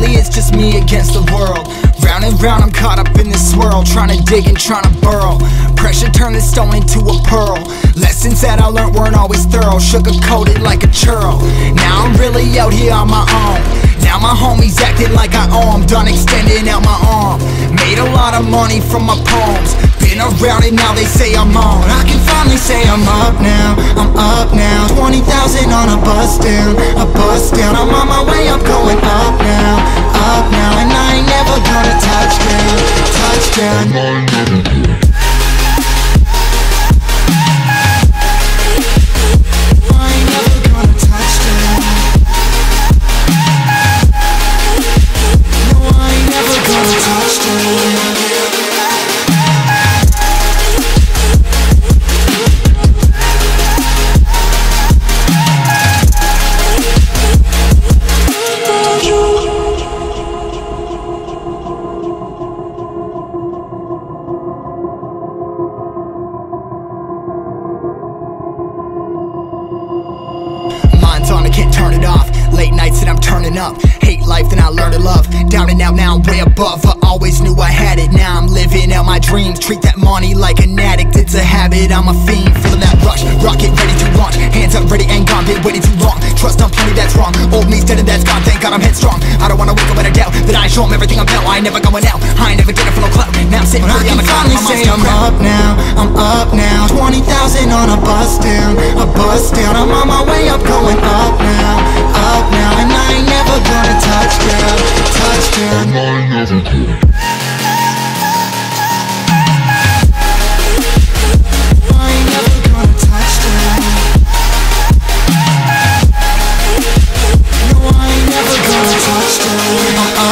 lately it's just me against the world. Round and round I'm caught up in this swirl, trying to dig and trying to burrow. Pressure turned this stone into a pearl. Lessons that I learned weren't always thorough, sugar-coated like a churl. Now I'm really out here on my own. Now my homies acting like I owe them, done extending out my arm. Made a lot of money from my poems, been around and now they say I'm on. I can finally say I'm up now, I'm up now. 20,000 on a bus down, a bus down. I'm on my way, I'm going up now, and I ain't never gonna touch down, touch down. On, I can't turn it off. Late nights and I'm turning up. Hate life, then I learn to love. Down and out, now I'm way above. I always knew I had it, now I'm living out my dreams. Treat that money like an addict, it's a habit, I'm a fiend. Feeling that rush, rocket ready to launch. Hands up, ready and gone, been waiting too long. Trust on plenty, that's wrong. Old me's dead and that's gone, thank God I'm headstrong. I don't wanna wake up with a doubt that I show them everything I'm about. I ain't never going out, I ain't never did it for no clout. Now I'm sitting really on the cloud, I'm on up now, I'm up now. 20,000 on a bus down, a bus down. I'm on my way up, going up now, and I ain't never gonna touch down, touch down. I ain't never gonna touch down. No, I ain't never gonna touch down.